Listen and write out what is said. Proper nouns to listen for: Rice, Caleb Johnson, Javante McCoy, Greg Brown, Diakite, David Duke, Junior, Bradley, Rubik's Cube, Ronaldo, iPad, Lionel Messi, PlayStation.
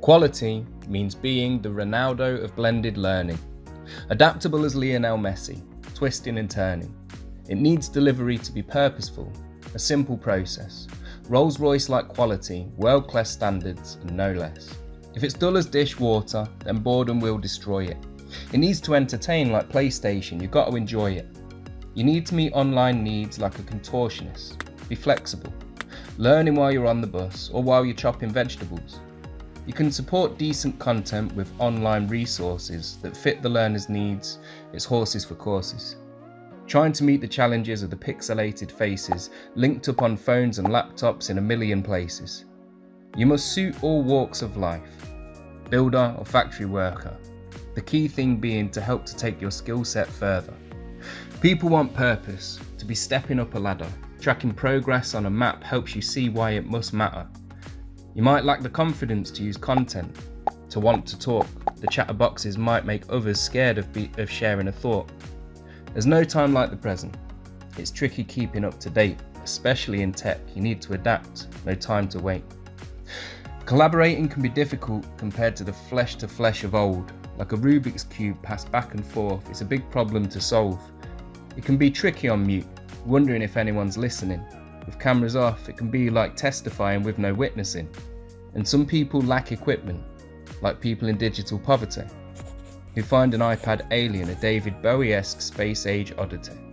Quality means being the Ronaldo of blended learning. Adaptable as Lionel Messi, twisting and turning. It needs delivery to be purposeful, a simple process. Rolls-Royce-like quality, world-class standards, and no less. If it's dull as dishwater, then boredom will destroy it. It needs to entertain like PlayStation, you've got to enjoy it. You need to meet online needs like a contortionist. Be flexible. Learning while you're on the bus or while you're chopping vegetables. You can support decent content with online resources that fit the learner's needs. It's horses for courses. Trying to meet the challenges of the pixelated faces linked up on phones and laptops in a million places. You must suit all walks of life, builder or factory worker, the key thing being to help to take your skill set further. People want purpose, to be stepping up a ladder. Tracking progress on a map helps you see why it must matter. You might lack the confidence to use content, to want to talk. The chatterboxes might make others scared of sharing a thought. There's no time like the present. It's tricky keeping up to date, especially in tech. You need to adapt, no time to wait. Collaborating can be difficult compared to the flesh-to-flesh of old. Like a Rubik's Cube passed back and forth, it's a big problem to solve. It can be tricky on mute, wondering if anyone's listening. With cameras off, it can be like testifying with no witnessing. And some people lack equipment, like people in digital poverty, who find an iPad alien, a David Bowie-esque space age oddity.